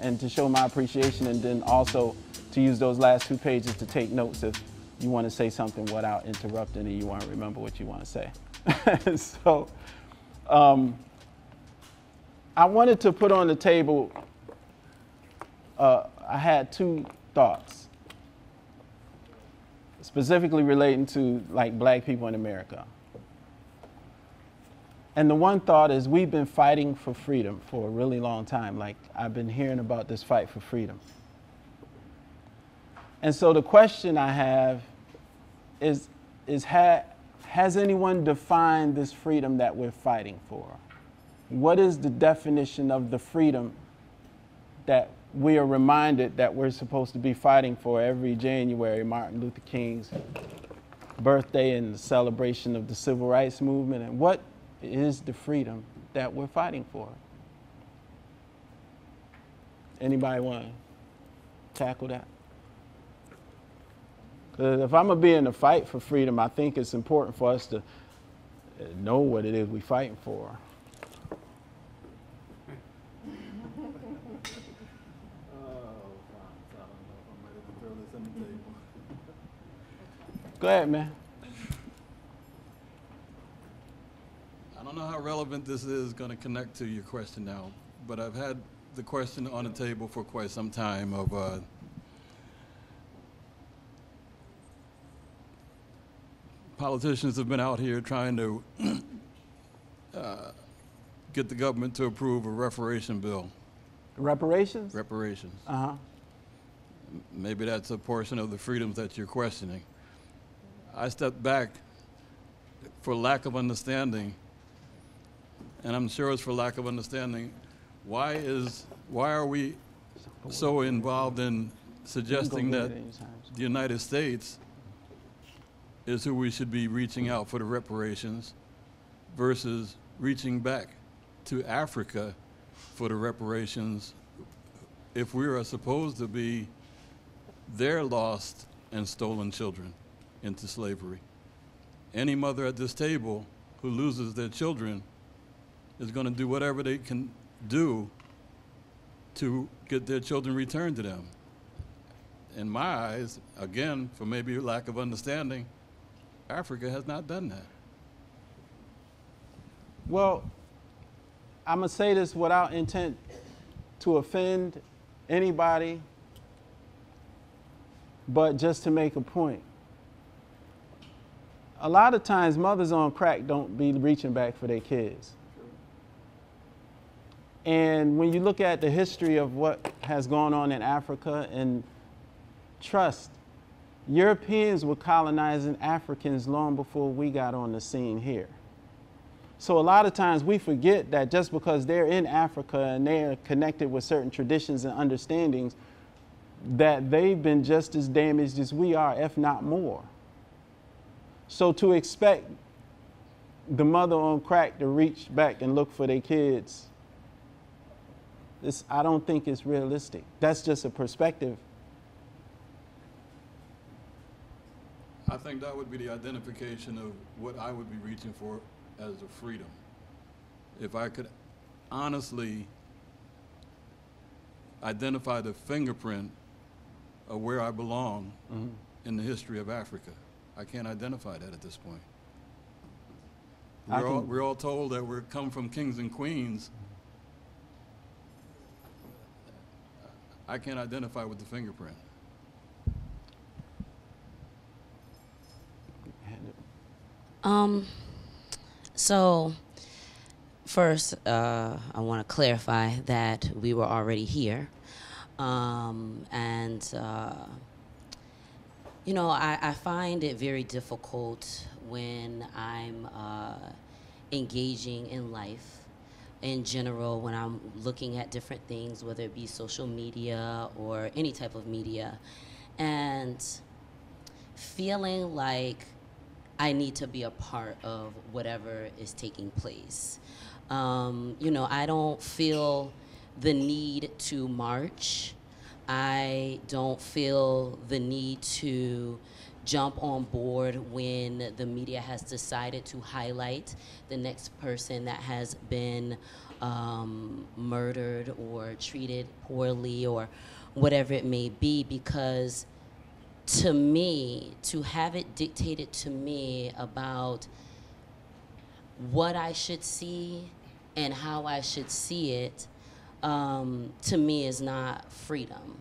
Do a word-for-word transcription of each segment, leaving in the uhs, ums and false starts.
and to show my appreciation, and then also to use those last two pages to take notes if you want to say something without interrupting and you want to remember what you want to say. So um, I wanted to put on the table, uh, I had two thoughts specifically relating to like black people in America. And the one thought is we've been fighting for freedom for a really long time. Like I've been hearing about this fight for freedom. And so the question I have is, is ha has anyone defined this freedom that we're fighting for? What is the definition of the freedom that we are reminded that we're supposed to be fighting for every January, Martin Luther King's birthday and the celebration of the Civil Rights Movement? And what is the freedom that we're fighting for? Anybody want to tackle that? Because if I'm going to be in a fight for freedom, I think it's important for us to know what it is we're fighting for. Go ahead, man. I don't know how relevant this is going to connect to your question now, but I've had the question on the table for quite some time of uh, politicians have been out here trying to uh, get the government to approve a reparation bill. Reparations? Reparations. Uh-huh. Maybe that's a portion of the freedoms that you're questioning. I stepped back for lack of understanding, and I'm sure it's for lack of understanding, why is, why are we so involved in suggesting that the United States is who we should be reaching out for the reparations versus reaching back to Africa for the reparations if we are supposed to be their lost and stolen children into slavery? Any mother at this table who loses their children is going to do whatever they can do to get their children returned to them. In my eyes, again, for maybe a lack of understanding, Africa has not done that. Well, I'm going to say this without intent to offend anybody, but just to make a point. A lot of times, mothers on crack don't be reaching back for their kids. And when you look at the history of what has gone on in Africa, and trust, Europeans were colonizing Africans long before we got on the scene here. So a lot of times we forget that just because they're in Africa and they're connected with certain traditions and understandings, that they've been just as damaged as we are, if not more. So to expect the mother on crack to reach back and look for their kids, this, I don't think it's realistic. That's just a perspective. I think that would be the identification of what I would be reaching for as a freedom. If I could honestly identify the fingerprint of where I belong mm-hmm. in the history of Africa. I can't identify that at this point. We're all, we're all told that we're come from kings and queens. I can't identify with the fingerprint. Um, so first, uh, I want to clarify that we were already here. Um, and, uh, you know, I, I find it very difficult when I'm uh, engaging in life in general, when I'm looking at different things, whether it be social media or any type of media, and feeling like I need to be a part of whatever is taking place. Um, you know, I don't feel the need to march. I don't feel the need to jump on board when the media has decided to highlight the next person that has been um, murdered or treated poorly or whatever it may be, because to me, to have it dictated to me about what I should see and how I should see it, um, to me is not freedom.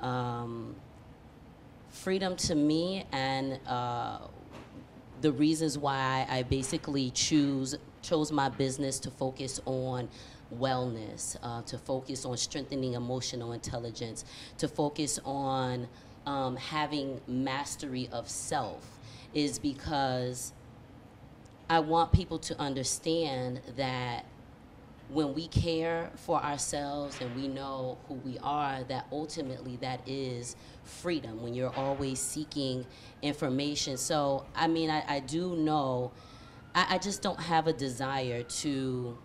Um, freedom to me, and uh, the reasons why I basically choose chose my business to focus on wellness, uh, to focus on strengthening emotional intelligence, to focus on um, having mastery of self, is because I want people to understand that when we care for ourselves and we know who we are, that ultimately that is freedom, when you're always seeking information. So, I mean, I, I do know, I, I just don't have a desire to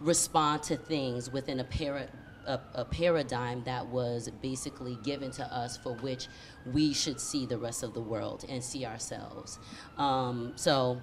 respond to things within a, para, a, a paradigm that was basically given to us, for which we should see the rest of the world and see ourselves. Um, so.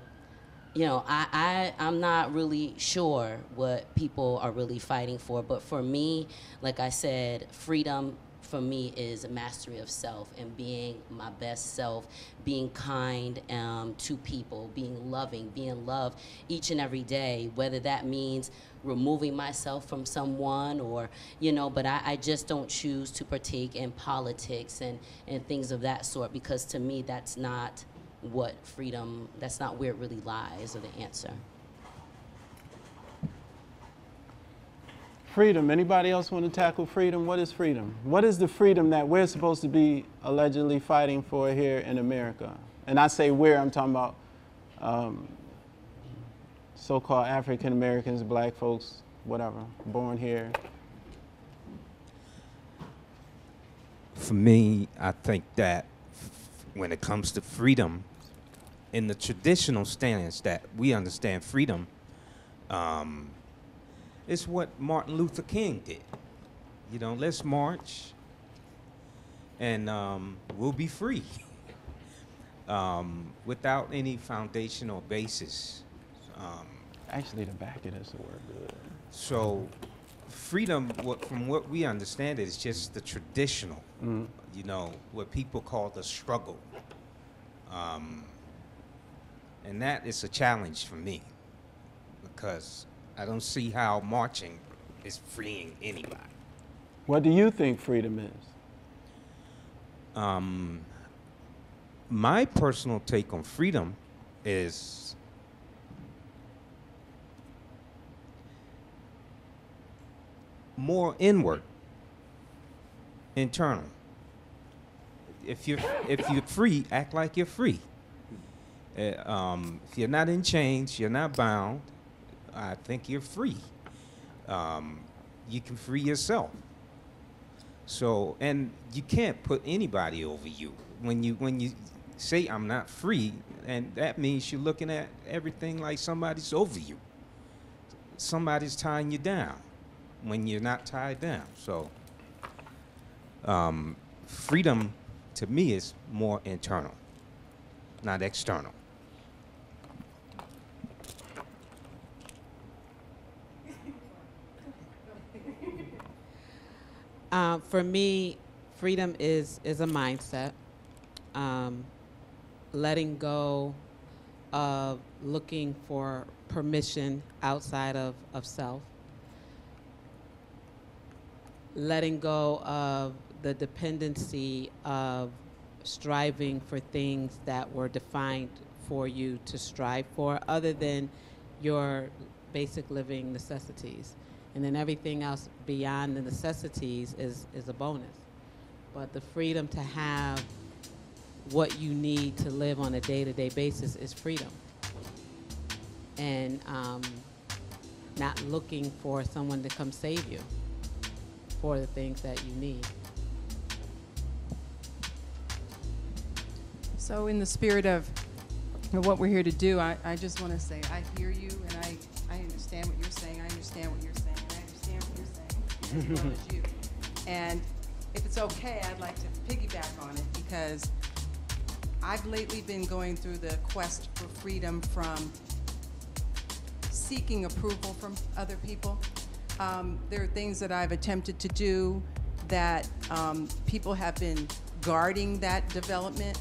You know, I, I, I'm not really sure what people are really fighting for, but for me, like I said, freedom for me is mastery of self and being my best self, being kind um, to people, being loving, being loved each and every day, whether that means removing myself from someone or, you know, but I, I just don't choose to partake in politics and, and things of that sort, because to me, that's not what freedom, that's not where it really lies, or the answer. Freedom, anybody else want to tackle freedom? What is freedom? What is the freedom that we're supposed to be allegedly fighting for here in America? And I say we're, I'm talking about um, so-called African Americans, black folks, whatever, born here. For me, I think that when it comes to freedom, in the traditional stance that we understand freedom, um, it's what Martin Luther King did. You know, let's march and um, we'll be free um, without any foundational basis. Um, Actually, the back of this will work good. So freedom, what, from what we understand, is just the traditional, mm. you know, what people call the struggle. Um, and that is a challenge for me, because I don't see how marching is freeing anybody. What do you think freedom is? Um, my personal take on freedom is more inward, internal. If you're, if you're free, act like you're free. Uh, um, if you're not in chains, you're not bound, I think you're free. Um, you can free yourself. So, and you can't put anybody over you. When you, when you say I'm not free, and that means you're looking at everything like somebody's over you. Somebody's tying you down when you're not tied down. So um, freedom to me is more internal, not external. Uh, for me, freedom is, is a mindset. Um, letting go of looking for permission outside of, of self. Letting go of the dependency of striving for things that were defined for you to strive for, other than your basic living necessities. And then everything else beyond the necessities is, is a bonus. But the freedom to have what you need to live on a day-to-day basis is freedom. And um, not looking for someone to come save you for the things that you need. So in the spirit of what we're here to do, I, I just want to say I hear you, and I, I understand what you're saying, I understand what you're saying, and I understand what you're saying, as well as you. And if it's okay, I'd like to piggyback on it, because I've lately been going through the quest for freedom from seeking approval from other people. Um, there are things that I've attempted to do that um, people have been guarding that development.